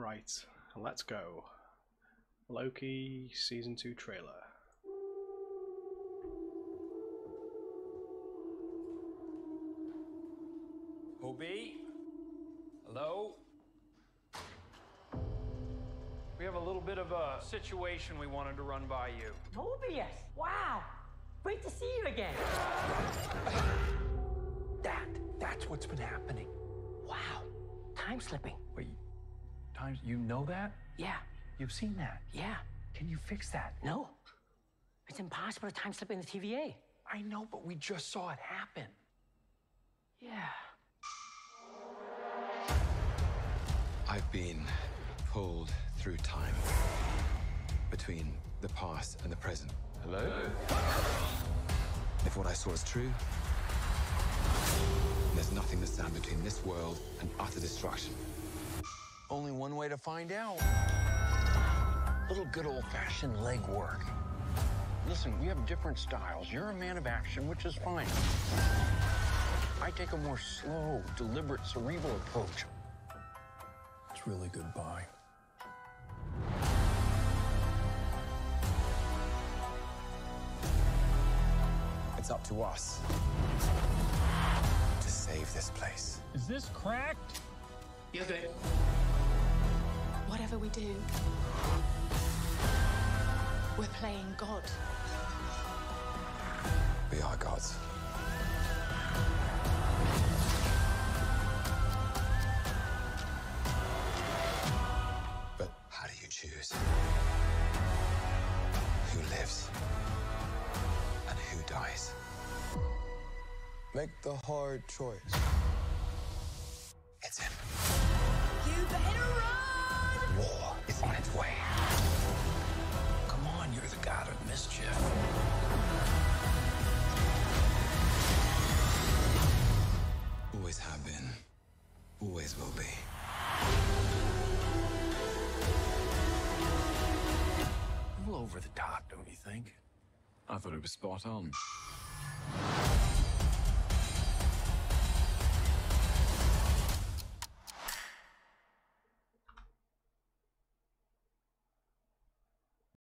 Right, let's go. Loki Season 2 trailer. Obi? Hello? We have a little bit of a situation we wanted to run by you. Tobias! Wow! Great to see you again! That's what's been happening. Wow! Time slipping. Wait, time, you know that? Yeah. You've seen that? Yeah. Can you fix that? No. It's impossible to time slip in the TVA. I know, but we just saw it happen. Yeah. I've been pulled through time between the past and the present. Hello? If what I saw is true, there's nothing that stands between this world and utter destruction. Only one way to find out. Little good old-fashioned legwork. Listen, we have different styles. You're a man of action, which is fine. I take a more slow, deliberate, cerebral approach. It's really goodbye. It's up to us to save this place. Is this cracked? Yes, babe. Whatever we do, we're playing God. We are gods. Choose who lives and who dies. Make the hard choice. It's him. You better run! War is on its way. Come on, you're the god of mischief. Always have been, always will be. Over the top, don't you think? I thought it was spot on.